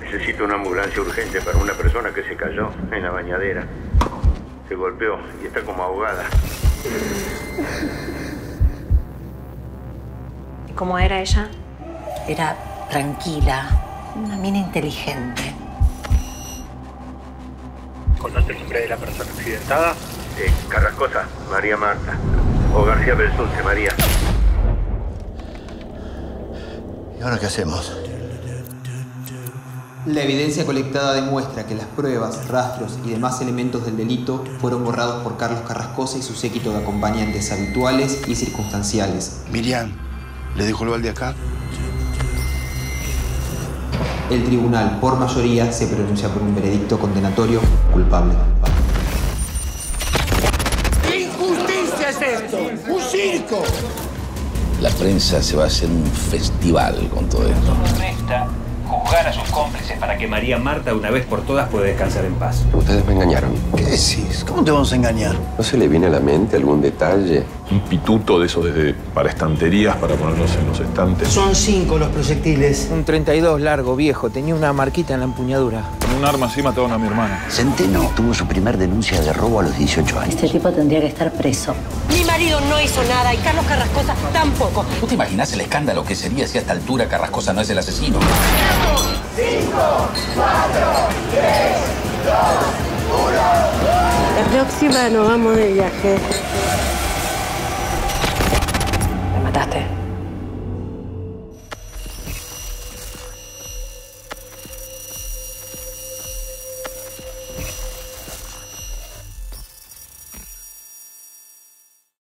Necesito una ambulancia urgente para una persona que se cayó en la bañadera. Se golpeó y está como ahogada. ¿Cómo era ella? Era tranquila, una mina inteligente. ¿Conoce el nombre de la persona accidentada? Carrascosa, María Marta. O García Belsunce, María. ¿Y ahora qué hacemos? La evidencia colectada demuestra que las pruebas, rastros y demás elementos del delito fueron borrados por Carlos Carrascosa y su séquito de acompañantes habituales y circunstanciales. Miriam, ¿le dejó el balde acá? El tribunal, por mayoría, se pronuncia por un veredicto condenatorio culpable. ¡Qué injusticia es esto! ¡Un circo! La prensa se va a hacer un festival con todo esto. Resta juzgar a sus cómplices para que María Marta, una vez por todas, pueda descansar en paz. Ustedes me engañaron. ¿Qué decís? ¿Cómo te vamos a engañar? ¿No se le viene a la mente algún detalle? Un pituto de eso desde para estanterías, para ponernos en los estantes. Son 5 los proyectiles. Un 32 largo, viejo. Tenía una marquita en la empuñadura. Con un arma así mataron a mi hermana. Centeno tuvo su primer denuncia de robo a los 18 años. Este tipo tendría que estar preso. Mi marido no hizo nada y Carlos Carrascosa tampoco. ¿Tú te imaginás el escándalo que sería si a esta altura Carrascosa no es el asesino? 5, 4, 3, 2, 1. La próxima nos vamos de viaje. ¿Me mataste?